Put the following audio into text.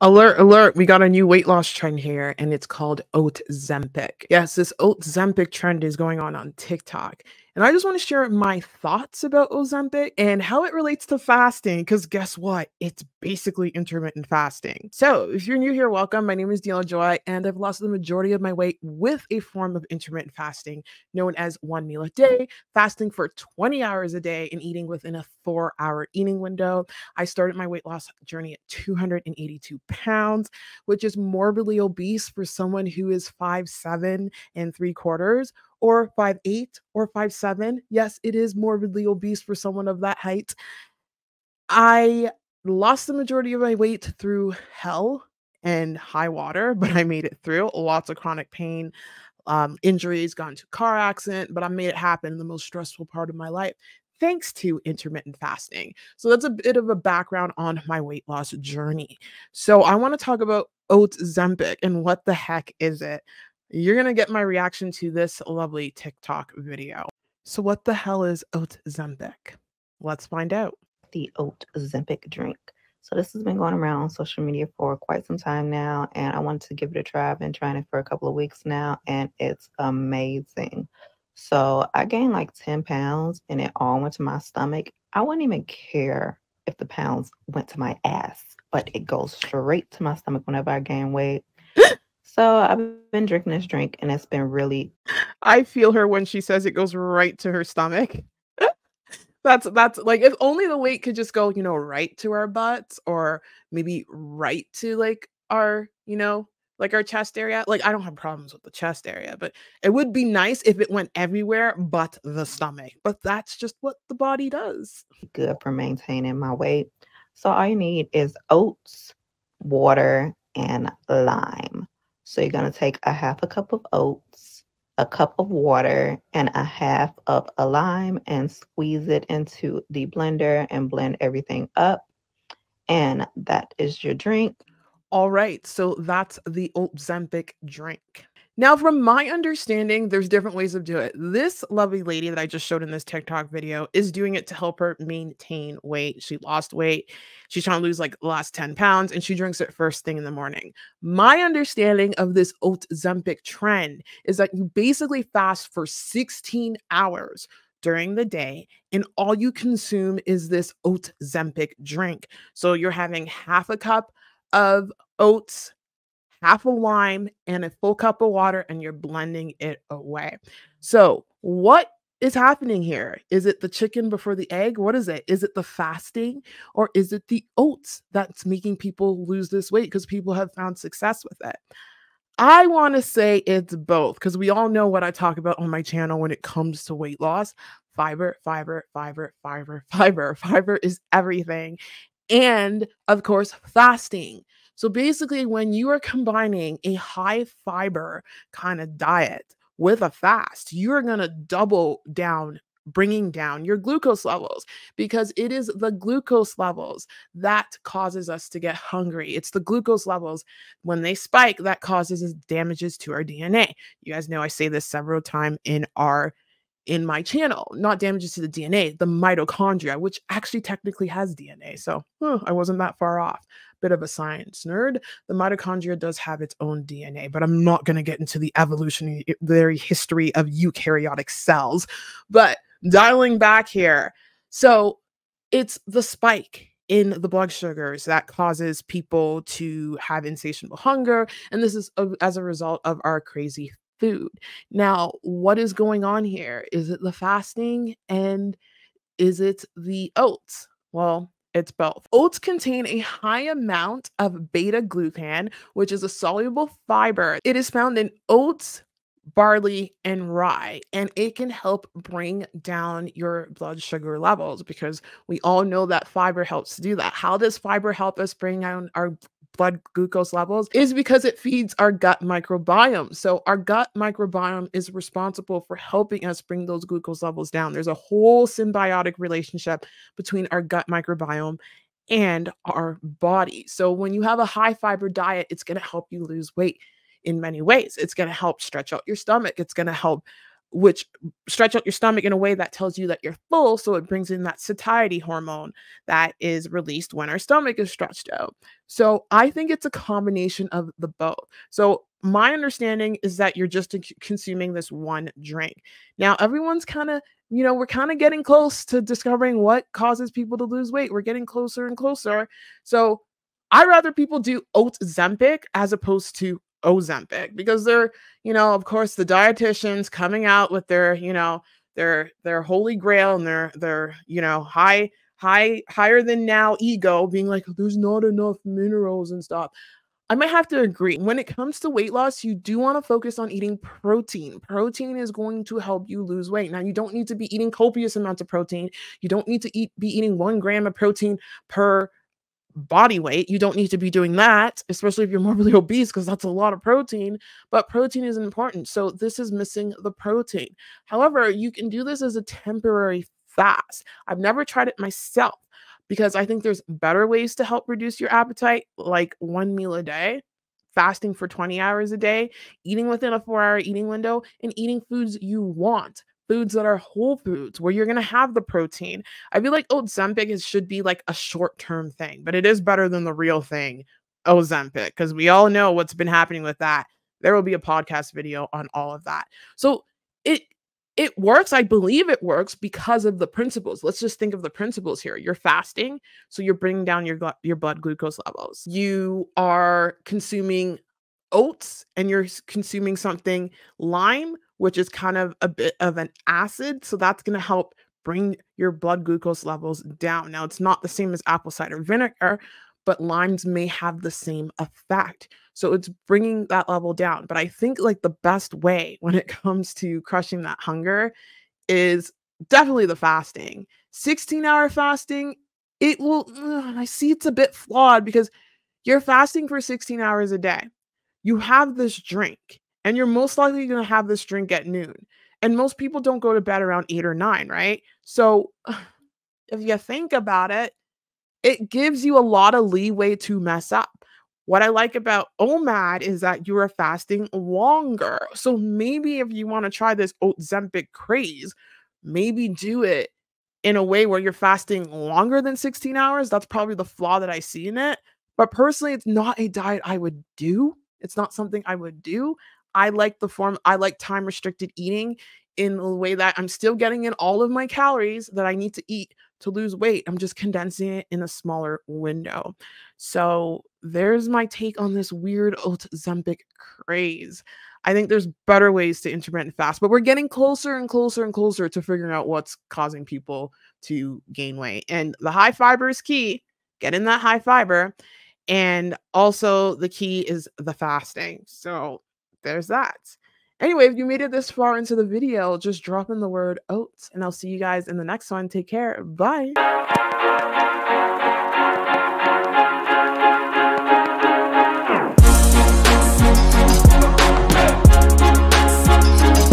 Alert, alert, we got a new weight loss trend here, and it's called Ozempic. Yes, this Ozempic trend is going on TikTok. And I just want to share my thoughts about Ozempic and how it relates to fasting, because guess what? It's basically intermittent fasting. So if you're new here, welcome. My name is Daniella Joy, and I've lost the majority of my weight with a form of intermittent fasting known as one meal a day, fasting for 20 hours a day and eating within a 4-hour eating window. I started my weight loss journey at 282 pounds, which is morbidly obese for someone who is 5'7" and 3/4", or 5'8" or 5'7". Yes, it is morbidly obese for someone of that height. I lost the majority of my weight through hell and high water, but I made it through. Lots of chronic pain, injuries, got into a car accident, but I made it happen, the most stressful part of my life, thanks to intermittent fasting. So that's a bit of a background on my weight loss journey. So I want to talk about Ozempic and what the heck is it? You're going to get my reaction to this lovely TikTok video. So what the hell is Ozempic? Let's find out. The Ozempic drink. So this has been going around on social media for quite some time now, and I wanted to give it a try. I've been trying it for a couple of weeks now, and it's amazing. So I gained like 10 pounds, and it all went to my stomach. I wouldn't even care if the pounds went to my ass, but it goes straight to my stomach whenever I gain weight. So I've been drinking this drink, and it's been really... I feel her when she says it goes right to her stomach. That's like, if only the weight could just go, you know, right to our butts, or maybe right to like our, you know, like our chest area. Like, I don't have problems with the chest area, but it would be nice if it went everywhere but the stomach. But that's just what the body does. Good for maintaining my weight. So all you need is oats, water, and lime. So you're going to take a half a cup of oats, a cup of water, and a half of a lime, and squeeze it into the blender and blend everything up. And that is your drink. All right. So that's the Ozempic drink. Now, from my understanding, there's different ways of doing it. This lovely lady that I just showed in this TikTok video is doing it to help her maintain weight. She lost weight. She's trying to lose like the last 10 pounds, and she drinks it first thing in the morning. My understanding of this Ozempic trend is that you basically fast for 16 hours during the day, and all you consume is this Ozempic drink. So you're having half a cup of oats, half a lime, and a full cup of water, and you're blending it away. So what is happening here? Is it the chicken before the egg? What is it? Is it the fasting, or is it the oats that's making people lose this weight because people have found success with it? I want to say it's both, because we all know what I talk about on my channel when it comes to weight loss. Fiber, fiber, fiber, fiber, fiber. Fiber is everything. And of course, fasting. So basically, when you are combining a high fiber kind of diet with a fast, you're going to double down, bringing down your glucose levels, because it is the glucose levels that causes us to get hungry. It's the glucose levels, when they spike, that causes damages to our DNA. You guys know I say this several times in my channel, not damages to the DNA, the mitochondria, which actually technically has DNA. So I wasn't that far off. Bit of a science nerd. The mitochondria does have its own DNA, but I'm not going to get into the evolutionary history of eukaryotic cells. But dialing back here. So it's the spike in the blood sugars that causes people to have insatiable hunger. And this is as a result of our crazy food. Now, what is going on here? Is it the fasting, and is it the oats? Well, it's both. Oats contain a high amount of beta-glucan, which is a soluble fiber. It is found in oats, barley, and rye, and it can help bring down your blood sugar levels, because we all know that fiber helps do that. How does fiber help us bring down our blood glucose levels? Is because it feeds our gut microbiome. So our gut microbiome is responsible for helping us bring those glucose levels down. There's a whole symbiotic relationship between our gut microbiome and our body. So when you have a high fiber diet, it's going to help you lose weight in many ways. It's going to help stretch out your stomach. It's going to help which stretch out your stomach in a way that tells you that you're full. So it brings in that satiety hormone that is released when our stomach is stretched out. So I think it's a combination of the both. So my understanding is that you're just consuming this one drink. Now, everyone's kind of, you know, we're kind of getting close to discovering what causes people to lose weight. We're getting closer and closer. So I'd rather people do Ozempic as opposed to Ozempic, because they're, you know, of course, the dietitians coming out with their, you know, their holy grail and their, you know, higher than now ego being like, there's not enough minerals and stuff. I might have to agree. When it comes to weight loss, you do want to focus on eating protein. Protein is going to help you lose weight. Now, you don't need to be eating copious amounts of protein. You don't need to be eating 1 gram of protein per body weight. You don't need to be doing that, especially if you're morbidly obese, because that's a lot of protein. But protein is important. So this is missing the protein. However, you can do this as a temporary fast. I've never tried it myself because I think there's better ways to help reduce your appetite, like one meal a day, fasting for 20 hours a day, eating within a 4-hour eating window, and eating foods you want. Foods that are whole foods where you're going to have the protein. I feel like Ozempic should be like a short-term thing, but it is better than the real thing, Ozempic, because we all know what's been happening with that. There will be a podcast video on all of that. So it works. I believe it works because of the principles. Let's just think of the principles here. You're fasting, so you're bringing down your blood glucose levels. You are consuming oats and you're consuming something lime, which is kind of a bit of an acid. So that's going to help bring your blood glucose levels down. Now, it's not the same as apple cider vinegar, but limes may have the same effect. So it's bringing that level down. But I think like the best way when it comes to crushing that hunger is definitely the fasting. 16-hour fasting, it will, I see it's a bit flawed because you're fasting for 16 hours a day. You have this drink. And you're most likely going to have this drink at noon. And most people don't go to bed around 8 or 9, right? So if you think about it, it gives you a lot of leeway to mess up. What I like about OMAD is that you are fasting longer. So maybe if you want to try this Ozempic craze, maybe do it in a way where you're fasting longer than 16 hours. That's probably the flaw that I see in it. But personally, it's not a diet I would do. It's not something I would do. I like the form, I like time restricted eating in the way that I'm still getting in all of my calories that I need to eat to lose weight. I'm just condensing it in a smaller window. So there's my take on this weird Ozempic craze. I think there's better ways to intermittent fast, but we're getting closer and closer and closer to figuring out what's causing people to gain weight. And the high fiber is key. Get in that high fiber. And also the key is the fasting. So there's that. Anyway, if you made it this far into the video, just drop in the word oats, and I'll see you guys in the next one. Take care. Bye.